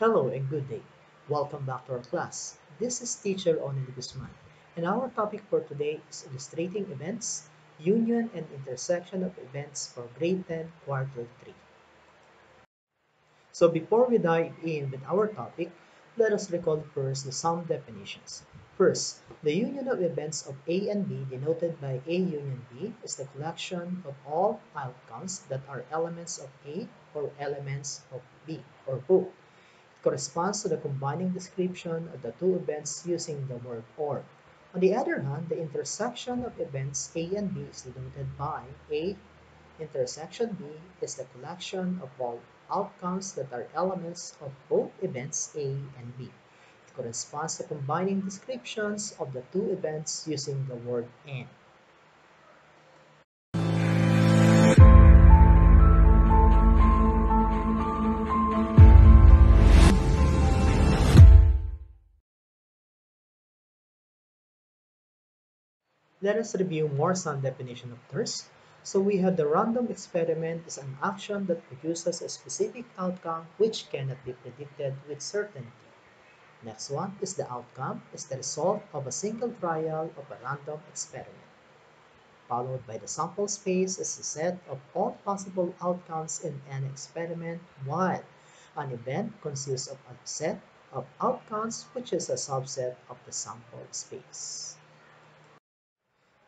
Hello and good day. Welcome back to our class. This is teacher Onely Guzman, and our topic for today is illustrating events, union and intersection of events for grade 10, quarter 3. So before we dive in with our topic, let us recall first some definitions. First, the union of events of A and B denoted by A union B is the collection of all outcomes that are elements of A or elements of B or both. Corresponds to the combining description of the two events using the word or. On the other hand, the intersection of events A and B is denoted by A intersection B is the collection of all outcomes that are elements of both events A and B. It corresponds to combining descriptions of the two events using the word and. Let us review more some definition of TERS. So we have the random experiment is an action that produces a specific outcome which cannot be predicted with certainty. Next one is the outcome is the result of a single trial of a random experiment. Followed by the sample space is a set of all possible outcomes in an experiment, while an event consists of a set of outcomes which is a subset of the sample space.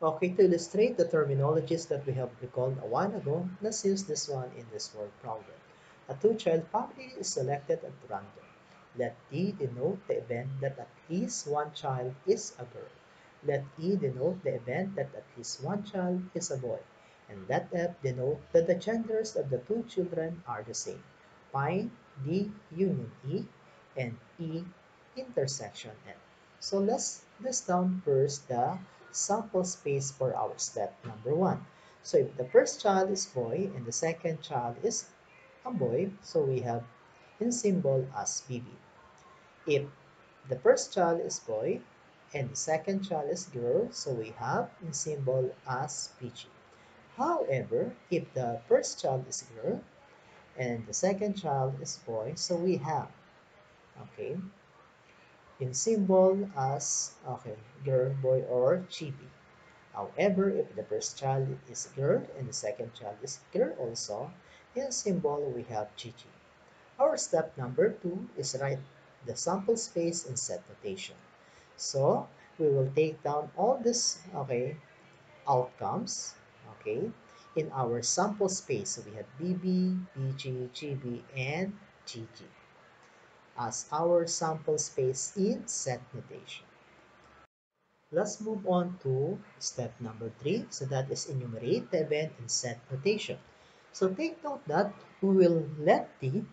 Okay, to illustrate the terminologies that we have recalled a while ago, let's use this one in this word problem. A two-child family is selected at random. Let D denote the event that at least one child is a girl. Let E denote the event that at least one child is a boy. And let F denote that the genders of the two children are the same. Find D union E and E intersection F. So let's list down first the sample space for our step number 1. So if the first child is boy and the second child is a boy, so we have in symbol as BB. If the first child is boy and the second child is girl, so we have in symbol as PG. However, if the first child is girl and the second child is boy, so we have in symbol as girl, boy, or chibi. However, if the first child is girl and the second child is girl also, in symbol we have chichi. Our step number 2 is write the sample space in set notation. So we will take down all these outcomes in our sample space. So we have BB, BG, GB, and GG as our sample space in set notation. Let's move on to step number 3. So that is enumerate the event in set notation. So take note that we will let D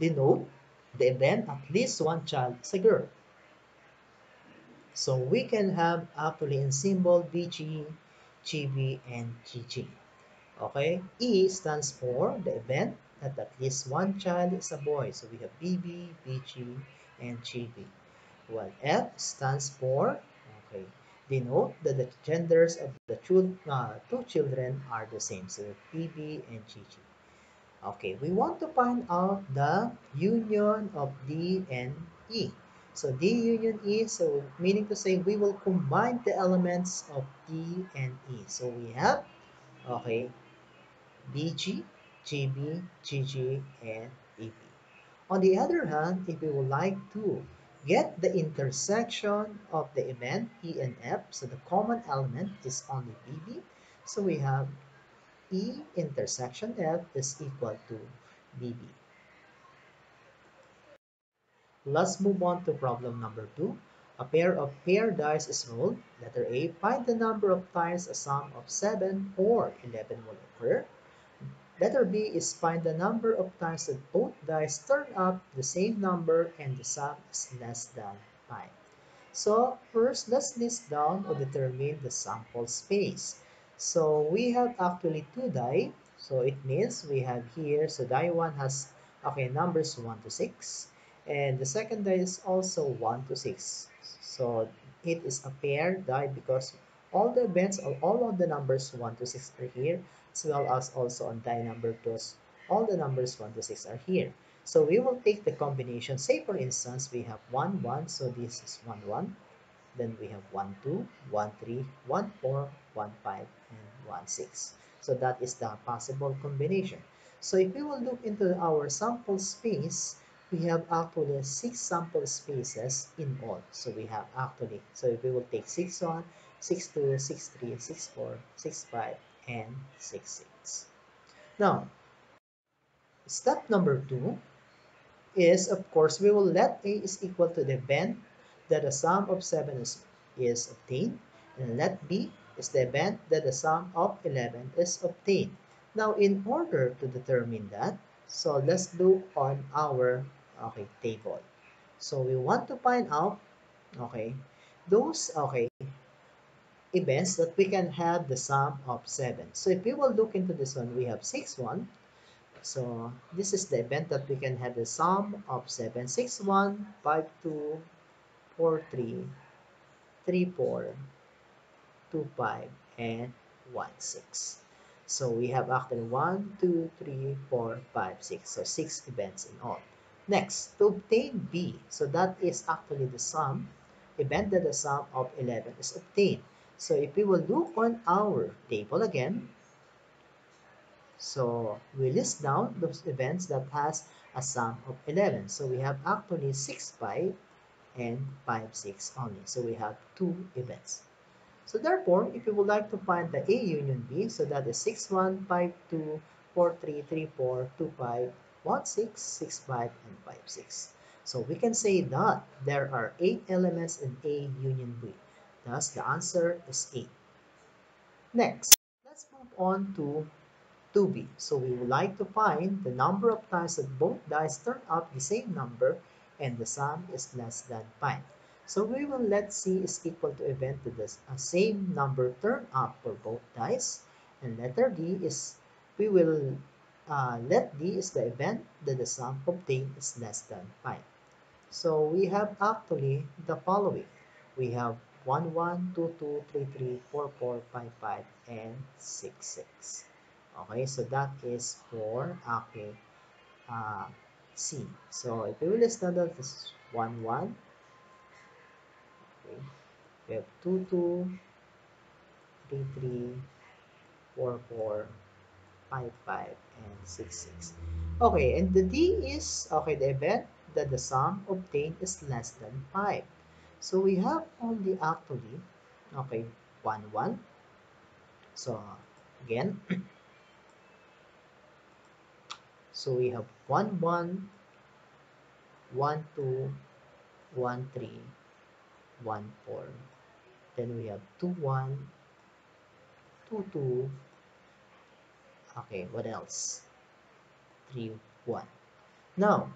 denote the event at least one child is a girl. So we can have actually in symbol BG, GB, and GG. E stands for the event that at least one child is a boy. So we have BB, BG, and GB. While F stands for, denote that the genders of the two children are the same. So BB and GG. We want to find out the union of D and E. So D union E, so meaning to say we will combine the elements of D and E. So we have, BG, GB, GG, and EB. On the other hand, if we would like to get the intersection of the event E and F, so the common element is only BB, so we have E intersection F is equal to BB. Let's move on to problem number 2. A pair of pair dice is rolled. Letter A, find the number of times a sum of 7 or 11 will occur. Letter B is find the number of times that both dice turn up the same number and the sum is less than 5. So first, let's list down or determine the sample space. So we have actually 2 die. So it means we have here, so die 1 has numbers 1 to 6. And the second die is also 1 to 6. So it is a pair die because all the events, all of the numbers 1 to 6 are here, as well as also on die number 2 all the numbers 1 to 6 are here. So we will take the combination. Say for instance, we have 1, 1. So this is 1, 1. Then we have 1, 2, 1, 3, 1, 4, 1, 5, and 1, 6. So that is the possible combination. So if we will look into our sample space, we have actually 6 sample spaces in all. So we have actually, so if we will take 6 1, 6 2, 6 3, 6 4, 6 5, and 6 6. Now step number 2 is, of course, we will let A is equal to the event that the sum of 7 is obtained, and let B is the event that the sum of 11 is obtained. Now in order to determine that, so let's look on our table. So we want to find out those events that we can have the sum of 7. So if we will look into this one, we have 6 1. So this is the event that we can have the sum of 7. 6 1, 5 2, 4 3, 3 4, 2 5, and 1 6. So we have actually 1, 2, 3, 4, 5, 6. So 6 events in all. Next, to obtain B. So that is actually the sum, event that the sum of 11 is obtained. So if we will look on our table again, so we list down those events that has a sum of 11. So we have actually 6, 5, and 5, 6 only. So we have 2 events. So therefore, if you would like to find the A union B, so that is 6, 1, 5, 2, 4, 3, 3, 4, 2, 5, 1, 6, 6, 5, and 5, 6. So we can say that there are 8 elements in A union B. Thus, the answer is 8. Next, let's move on to 2B. So we would like to find the number of times that both dice turn up the same number and the sum is less than 5. So we will let C is equal to event to the same number turn up for both dice, and letter D is, we will let D is the event that the sum obtained is less than 5. So we have actually the following. We have 1, 1, 2, 2, 3, 3, 4, 4, 5, 5, and 6, 6. Okay, so that is for C. So if you will list down that, this is 1, 1. We have 2, 2, 3, 3, 4, 4, 5, 5, and 6, 6. Okay, and the D is, the event that the sum obtained is less than 5. So we have only actually, 1, 1. So again, so we have 1, 1, 1, 2, 1, 3, 1 4, then we have 2 1, 2 2. Okay, what else? 3 1. Now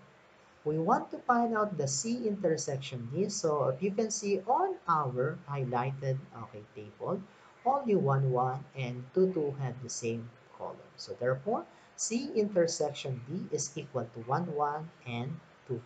we want to find out the C intersection D. So if you can see on our highlighted table, only 1 1 and 2 2 have the same color. So therefore, C intersection D is equal to 1 1 and 2 2.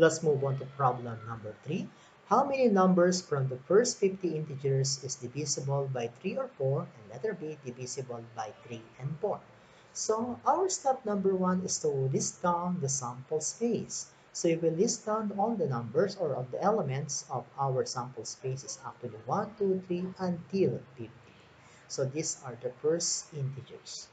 Let's move on to problem number 3. How many numbers from the first 50 integers is divisible by 3 or 4, and letter B divisible by 3 and 4? So our step number 1 is to list down the sample space. So if we list down all the numbers or of the elements of our sample space is actually 1, 2, 3 until 50. So these are the first integers.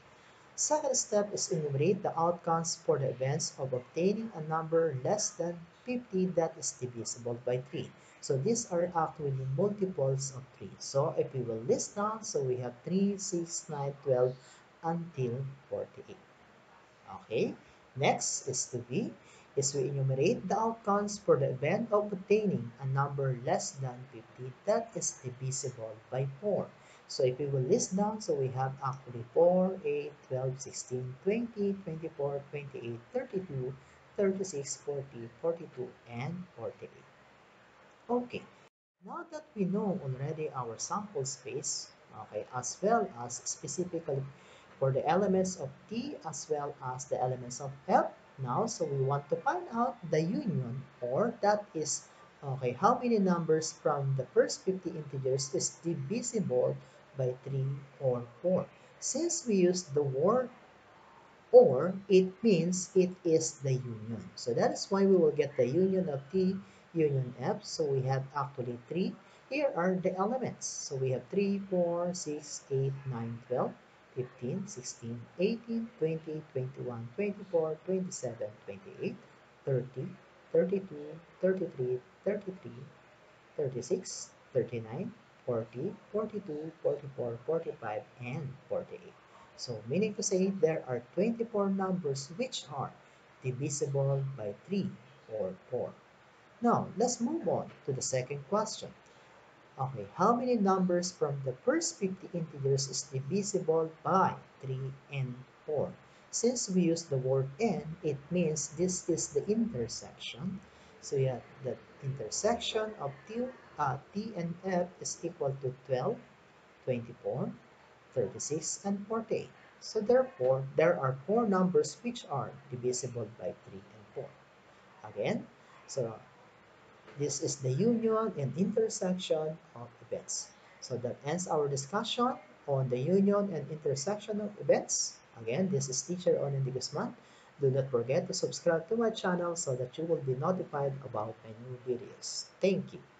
Second step is enumerate the outcomes for the events of obtaining a number less than 50 that is divisible by 3. So these are actually multiples of 3. So if we will list down, so we have 3, 6, 9, 12, until 48. Okay, next is to B, is we enumerate the outcomes for the event of obtaining a number less than 50 that is divisible by 4. So if we will list down, so we have actually 4, 8, 12, 16, 20, 24, 28, 32, 36, 40, 42, and 48. Okay, now that we know already our sample space, as well as specifically for the elements of T as well as the elements of F, Now, so we want to find out the union, or that is, okay, how many numbers from the first 50 integers is divisible by 3 or 4. Since we use the word or, it means it is the union. So that is why we will get the union of T union F. So we have actually 3. Here are the elements. So we have 3, 4, 6, 8, 9, 12, 15, 16, 18, 20, 21, 24, 27, 28, 30, 32, 33, 33, 36, 39, 40, 42, 44, 45, and 48. So meaning to say there are 24 numbers which are divisible by 3 or 4. Now, let's move on to the second question. Okay, how many numbers from the first 50 integers is divisible by 3 and 4? Since we use the word and, it means this is the intersection. So you have the intersection of T and F is equal to 12, 24, 36, and 48. So therefore, there are 4 numbers which are divisible by 3 and 4. Again, so this is the union and intersection of events. So that ends our discussion on the union and intersection of events. Again, this is teacher Onen De Guzman. Do not forget to subscribe to my channel so that you will be notified about my new videos. Thank you.